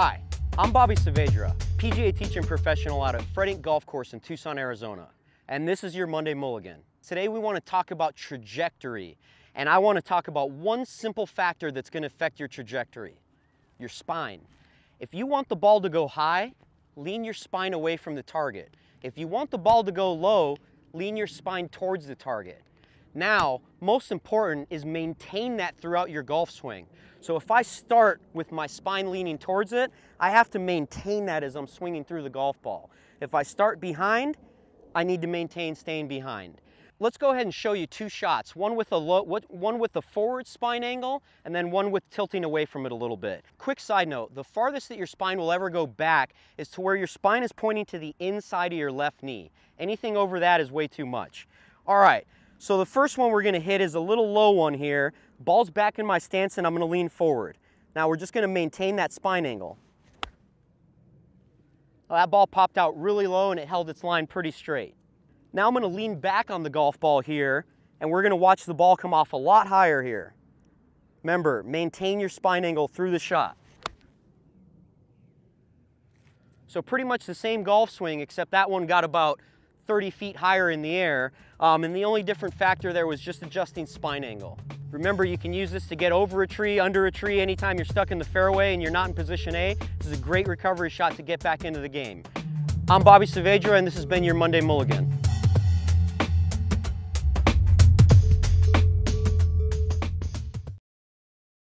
Hi, I'm Bobby Saavedra, PGA teacher and professional out at Fred Enke Golf Course in Tucson, Arizona, and this is your Monday Mulligan. Today we want to talk about trajectory, and I want to talk about one simple factor that's going to affect your trajectory, your spine. If you want the ball to go high, lean your spine away from the target. If you want the ball to go low, lean your spine towards the target. Now, most important is maintain that throughout your golf swing. So if I start with my spine leaning towards it, I have to maintain that as I'm swinging through the golf ball. If I start behind, I need to maintain staying behind. Let's go ahead and show you two shots, one with a forward spine angle, and then one with tilting away from it a little bit. Quick side note, the farthest that your spine will ever go back is to where your spine is pointing to the inside of your left knee. Anything over that is way too much. All right. So the first one we're going to hit is a little low one here. Ball's back in my stance and I'm going to lean forward. Now we're just going to maintain that spine angle. Well, that ball popped out really low and it held its line pretty straight. Now I'm going to lean back on the golf ball here and we're going to watch the ball come off a lot higher here. Remember, maintain your spine angle through the shot. So pretty much the same golf swing, except that one got about 30 feet higher in the air, and the only different factor there was just adjusting spine angle. Remember, you can use this to get over a tree, under a tree, anytime you're stuck in the fairway and you're not in position A. This is a great recovery shot to get back into the game. I'm Bobby Saavedra, and this has been your Monday Mulligan.